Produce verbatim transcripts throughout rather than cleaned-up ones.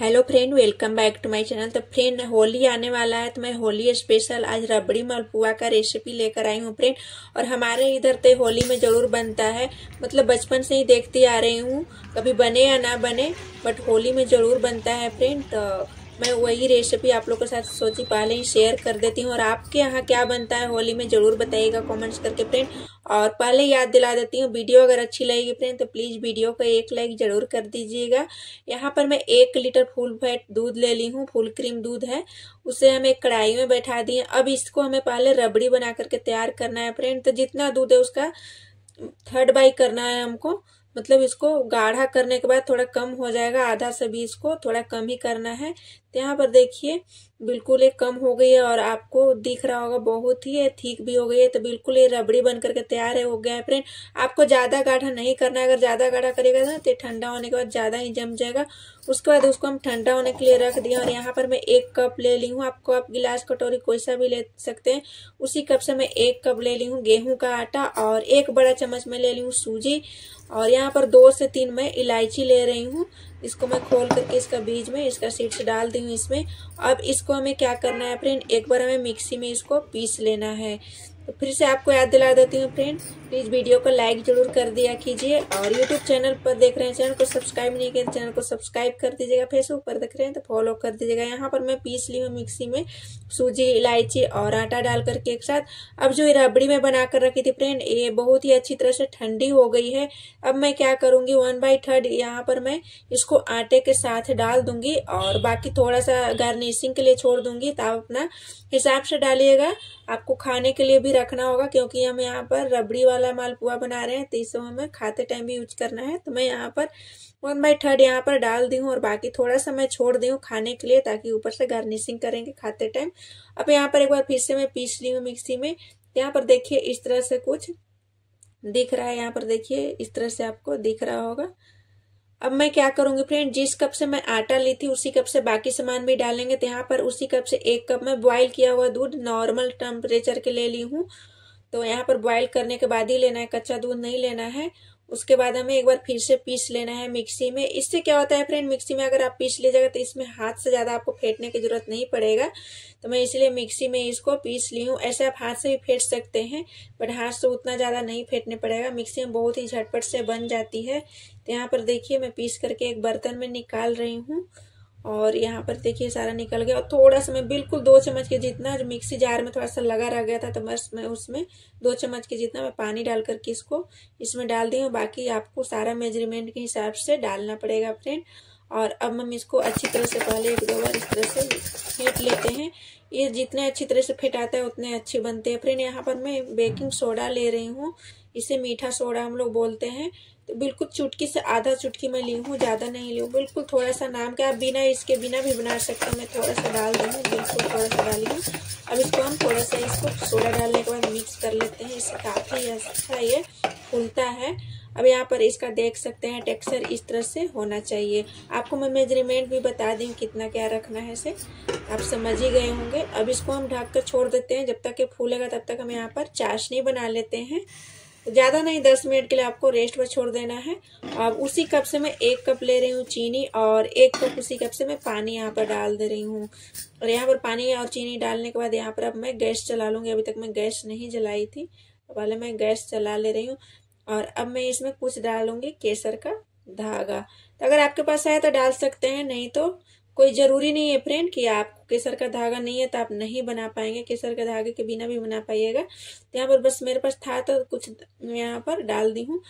Hello friend, welcome back to my channel. तो friend, Holi आने वाला है तो मैं होली स्पेशल आज रबड़ी मालपुआ का रेसिपी लेकर आई हूँ फ्रेंड। और हमारे इधर तो होली में ज़रूर बनता है, मतलब बचपन से ही देखती आ रही हूँ, कभी बने या ना बने बट होली में ज़रूर बनता है फ्रेंड। तो मैं वही रेसिपी आप लोग के साथ सोची पहले ही शेयर कर देती हूँ। और आपके यहाँ क्या बनता है होली में ज़रूर बताइएगा कमेंट्स करके फ्रेंड। और पहले याद दिला देती हूँ, वीडियो अगर अच्छी लगेगी फ्रेंड तो प्लीज़ वीडियो को एक लाइक ज़रूर कर दीजिएगा। यहाँ पर मैं एक लीटर फुल फैट दूध ले ली हूँ, फुल क्रीम दूध है, उसे हम एक कढ़ाई में बैठा दिए। अब इसको हमें पहले रबड़ी बना करके तैयार करना है फ्रेंड। तो जितना दूध है उसका थर्ड बाई करना है हमको, मतलब इसको गाढ़ा करने के बाद थोड़ा कम हो जाएगा, आधा से भी इसको थोड़ा कम ही करना है। तो यहाँ पर देखिए बिल्कुल ये कम हो गई है और आपको दिख रहा होगा बहुत ही ठीक भी हो गई है। तो बिल्कुल ये रबड़ी बन करके तैयार है हो गया है फ्रेंड। आपको ज़्यादा गाढ़ा नहीं करना है, अगर ज़्यादा गाढ़ा करेगा ना तो ठंडा होने के बाद ज़्यादा ही जम जाएगा। उसके बाद उसको हम ठंडा होने के लिए रख दिए। और यहाँ पर मैं एक कप ले ली हूँ, आपको आप गिलास कटोरी कोई सा भी ले सकते हैं, उसी कप से मैं एक कप ले ली हूँ गेहूँ का आटा। और एक बड़ा चम्मच में ले ली हूँ सूजी। और यहाँ पर दो से तीन मैं इलायची ले रही हूँ, इसको मैं खोल करके इसका बीज में इसका सीड्स डाल दी हूँ इसमें। अब इसको हमें क्या करना है फ्रेंड, एक बार हमें मिक्सी में इसको पीस लेना है। तो फिर से आपको याद दिला देती हूँ फ्रेंड, प्लीज़ वीडियो को लाइक जरूर कर दिया कीजिए। और यूट्यूब चैनल पर देख रहे हैं, चैनल को सब्सक्राइब नहीं किया चैनल को सब्सक्राइब कर दीजिएगा। फेसबुक पर देख रहे हैं तो फॉलो कर दीजिएगा। यहाँ पर मैं पीस ली हूँ मिक्सी में सूजी, इलायची और आटा डाल करके एक साथ। अब जो ये रबड़ी में बना कर रखी थी फ्रेंड, ये बहुत ही अच्छी तरह से ठंडी हो गई है। अब मैं क्या करूँगी, वन बाई थर्ड यहाँ पर मैं इसको आटे के साथ डाल दूंगी और बाकी थोड़ा सा गार्निशिंग के लिए छोड़ दूंगी। तो आप अपना हिसाब से डालिएगा, आपको खाने के लिए भी रखना होगा, क्योंकि हम यहाँ पर रबड़ी वाला मालपुआ बना रहे हैं तो इसको हमें खाते टाइम भी यूज करना है। तो मैं यहाँ पर वन बाई थर्ड यहाँ पर डाल दी हूँ और बाकी थोड़ा सा मैं छोड़ दी हूँ खाने के लिए, ताकि ऊपर से गार्निशिंग करेंगे खाते टाइम। अब यहाँ पर एक बार फिर से मैं पीस ली हूँ मिक्सी में। यहाँ पर देखिए इस तरह से कुछ दिख रहा है, यहाँ पर देखिए इस तरह से आपको दिख रहा होगा। अब मैं क्या करूंगी फ्रेंड, जिस कप से मैं आटा ली थी उसी कप से बाकी सामान भी डालेंगे। तो यहाँ पर उसी कप से एक कप मैं बॉईल किया हुआ दूध नॉर्मल टेम्परेचर के ले ली हूँ। तो यहाँ पर बॉईल करने के बाद ही लेना है, कच्चा दूध नहीं लेना है। उसके बाद हमें एक बार फिर से पीस लेना है मिक्सी में। इससे क्या होता है फ्रेंड, मिक्सी में अगर आप पीस लीजिएगा तो इसमें हाथ से ज़्यादा आपको फेंटने की जरूरत नहीं पड़ेगा। तो मैं इसलिए मिक्सी में इसको पीस ली हूँ। ऐसे आप हाथ से भी फेंट सकते हैं बट हाथ से उतना ज़्यादा नहीं फेंटने पड़ेगा, मिक्सी में बहुत ही झटपट से बन जाती है। तो यहाँ पर देखिए मैं पीस करके एक बर्तन में निकाल रही हूँ और यहाँ पर देखिए सारा निकल गया। और थोड़ा सा मैं बिल्कुल दो चम्मच के जितना जो मिक्सी जार में थोड़ा सा लगा रह गया था तो बस मैं उसमें दो चम्मच के जितना मैं पानी डाल करके इसको इसमें डाल दी हूँ। बाकी आपको सारा मेजरमेंट के हिसाब से डालना पड़ेगा फ्रेंड। और अब हम इसको अच्छी तरह से पहले एक दो बार इस तरह से फेंट लेते हैं। ये जितने अच्छी तरह से फेंटाता है उतने अच्छे बनते हैं फ्रेंड। यहाँ पर मैं बेकिंग सोडा ले रही हूँ, इसे मीठा सोडा हम लोग बोलते हैं। तो बिल्कुल चुटकी से आधा चुटकी मैं ली हूँ, ज़्यादा नहीं ली हूँ, बिल्कुल थोड़ा सा। नाम के आप बिना इसके बिना भी बना सकते हैं, मैं थोड़ा सा डाल दी हूँ, बिल्कुल थोड़ा सा डाली हूँ। अब इसको हम थोड़ा सा इसको सोडा डालने के बाद मिक्स कर लेते हैं, इससे काफ़ी अच्छा ये फूलता है। अब यहाँ पर इसका देख सकते हैं टेक्सचर इस तरह से होना चाहिए। आपको मैं मेजरमेंट भी बता दी कितना क्या रखना है, इसे आप समझ ही गए होंगे। अब इसको हम ढक कर छोड़ देते हैं, जब तक ये फूलेगा तब तक हम यहाँ पर चाशनी बना लेते हैं। ज़्यादा नहीं, दस मिनट के लिए आपको रेस्ट पर छोड़ देना है। अब उसी कप से मैं एक कप ले रही हूँ चीनी और एक कप उसी कप से मैं पानी यहाँ पर डाल दे रही हूँ। और यहाँ पर पानी और चीनी डालने के बाद यहाँ पर अब मैं गैस चला लूँगी। अभी तक मैं गैस नहीं जलाई थी, पहले मैं गैस चला ले रही हूँ। और अब मैं इसमें कुछ डालूंगी केसर का धागा। तो अगर आपके पास है तो डाल सकते हैं, नहीं तो कोई ज़रूरी नहीं है फ्रेंड कि आपको केसर का धागा नहीं है तो आप नहीं बना पाएंगे, केसर के धागे के बिना भी बना पाइएगा। तो यहाँ पर बस मेरे पास था तो कुछ यहाँ पर डाल दी हूँ।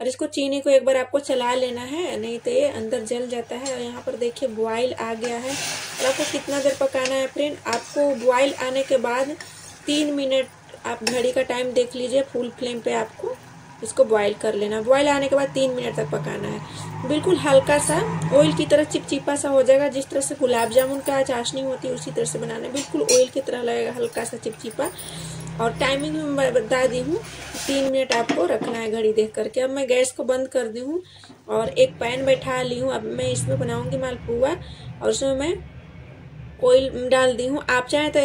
और इसको चीनी को एक बार आपको चला लेना है, नहीं तो ये अंदर जल जाता है। और यहाँ पर देखिए बॉयल आ गया है। और आपको कितना देर पकाना है फ्रेंड, आपको बॉयल आने के बाद तीन मिनट आप घड़ी का टाइम देख लीजिए, फुल फ्लेम पर आपको इसको बॉईल कर लेना। बॉईल आने के बाद तीन मिनट तक पकाना है। बिल्कुल हल्का सा ऑयल की तरह चिपचिपा सा हो जाएगा, जिस तरह से गुलाब जामुन का चाशनी होती है उसी तरह से बनाना है, बिल्कुल ऑयल की तरह लगेगा, हल्का सा चिपचिपा। और टाइमिंग मैं बता दी हूँ, तीन मिनट आपको रखना है घड़ी देख करके। अब मैं गैस को बंद कर दी हूँ और एक पैन बैठा ली हूँ। अब मैं इसमें बनाऊँगी मालपुआ और उसमें मैं ऑयल डाल दी हूँ। आप चाहें तो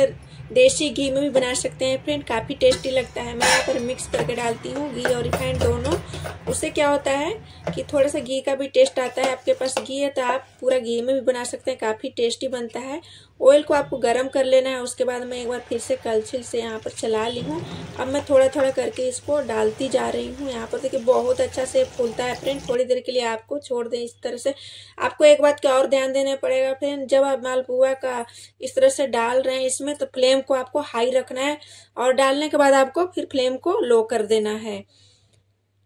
देसी घी में भी बना सकते हैं फ्रेंड, काफ़ी टेस्टी लगता है। मैं यहाँ पर मिक्स करके डालती हूँ घी और रिफाइंड दोनों। उससे क्या होता है कि थोड़ा सा घी का भी टेस्ट आता है। आपके पास घी है तो आप पूरा घी में भी बना सकते हैं, काफ़ी टेस्टी बनता है। ऑयल को आपको गर्म कर लेना है। उसके बाद मैं एक बार फिर से कलछुल से यहाँ पर चला ली हूँ। अब मैं थोड़ा थोड़ा करके इसको डालती जा रही हूँ। यहाँ पर देखिए बहुत अच्छा से फूलता है फ्रेंड। थोड़ी देर के लिए आपको छोड़ दें इस तरह से। आपको एक बात का और ध्यान देना पड़ेगा फ्रेंड, जब आप मालपुआ का इस तरह से डाल रहे हैं इसमें तो फ्लेम को आपको हाई रखना है और डालने के बाद आपको फिर फ्लेम को लो कर देना है।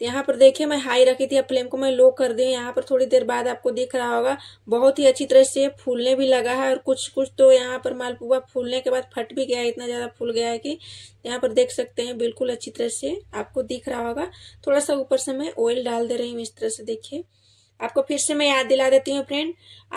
यहाँ पर देखिए मैं हाई रखी थी, अब फ्लेम को मैं लो कर दी। यहाँ पर थोड़ी देर बाद आपको दिख रहा होगा बहुत ही अच्छी तरह से फूलने भी लगा है और कुछ कुछ तो यहाँ पर मालपुआ फूलने के बाद फट भी गया है, इतना ज़्यादा फूल गया है कि यहाँ पर देख सकते हैं बिल्कुल अच्छी तरह से आपको दिख रहा होगा। थोड़ा सा ऊपर से मैं ऑयल डाल दे रही हूँ इस तरह से। देखिए आपको फिर से मैं याद दिला देती हूँ फ्रेंड,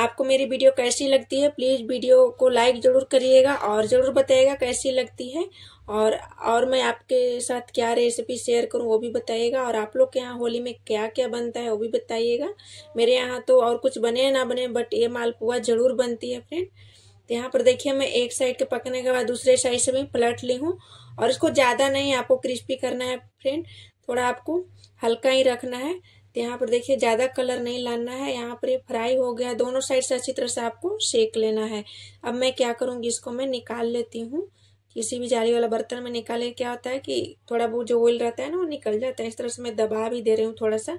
आपको मेरी वीडियो कैसी लगती है प्लीज़ वीडियो को लाइक ज़रूर करिएगा और ज़रूर बताइएगा कैसी लगती है। और और मैं आपके साथ क्या रेसिपी शेयर करूँ वो भी बताइएगा। और आप लोग के यहाँ होली में क्या क्या बनता है वो भी बताइएगा। मेरे यहाँ तो और कुछ बने ना बने बट ये मालपुआ ज़रूर बनती है फ्रेंड। तो यहाँ पर देखिए मैं एक साइड के पकने के बाद दूसरे साइड से भी पलट ली हूँ। और इसको ज़्यादा नहीं आपको क्रिस्पी करना है फ्रेंड, थोड़ा आपको हल्का ही रखना है। तो यहाँ पर देखिए ज़्यादा कलर नहीं लाना है। यहाँ पर ये फ्राई हो गया, दोनों साइड से अच्छी तरह से आपको सेक लेना है। अब मैं क्या करूँगी इसको मैं निकाल लेती हूँ किसी भी जाली वाला बर्तन में। निकाले क्या होता है कि थोड़ा बहुत जो ऑयल रहता है ना वो निकल जाता है। इस तरह से मैं दबा भी दे रही हूँ, थोड़ा सा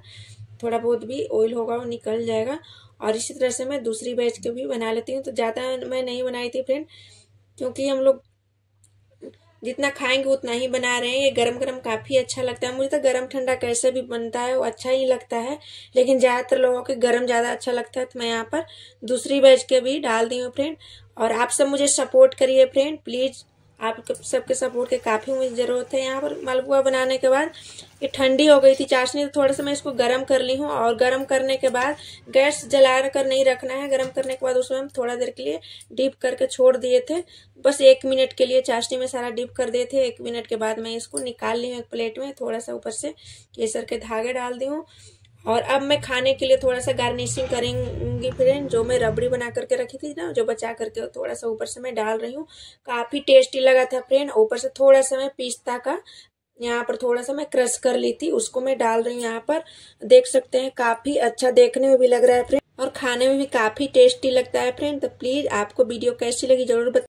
थोड़ा बहुत भी ऑयल होगा वो निकल जाएगा। और इसी तरह से मैं दूसरी बैच के भी बना लेती हूँ। तो ज़्यादा मैं नहीं बनाई थी फ्रेंड, क्योंकि हम लोग जितना खाएंगे उतना ही बना रहे हैं। ये गरम गरम काफ़ी अच्छा लगता है। मुझे तो गरम ठंडा कैसे भी बनता है वो अच्छा ही लगता है, लेकिन ज़्यादातर लोगों के गरम ज़्यादा अच्छा लगता है। तो मैं यहाँ पर दूसरी बैच के भी डाल दी हूँ फ्रेंड। और आप सब मुझे सपोर्ट करिए फ्रेंड प्लीज़, आप सबके सपोर्ट के काफ़ी मुझे ज़रूरत है। यहाँ पर मालपुआ बनाने के बाद ये ठंडी हो गई थी चाशनी, तो थोड़ा सा मैं इसको गर्म कर ली हूँ। और गर्म करने के बाद गैस जला कर नहीं रखना है। गर्म करने के बाद उसमें हम थोड़ा देर के लिए डीप करके छोड़ दिए थे, बस एक मिनट के लिए चाशनी में सारा डीप कर दिए थे। एक मिनट के बाद मैं इसको निकाल ली हूँ एक प्लेट में। थोड़ा सा ऊपर से केसर के धागे डाल दी हूँ। और अब मैं खाने के लिए थोड़ा सा गार्निशिंग करेंगी फ्रेंड, जो मैं रबड़ी बना करके रखी थी ना, जो बचा करके थोड़ा सा ऊपर से मैं डाल रही हूँ। काफ़ी टेस्टी लगा था फ्रेंड। ऊपर से थोड़ा सा मैं पिस्ता का यहाँ पर थोड़ा सा मैं क्रश कर ली थी, उसको मैं डाल रही हूँ यहाँ पर। देख सकते हैं काफ़ी अच्छा देखने में भी लग रहा है फ्रेंड और खाने में भी काफ़ी टेस्टी लगता है फ्रेंड। तो प्लीज़ आपको वीडियो कैसी लगी जरूर बताइए।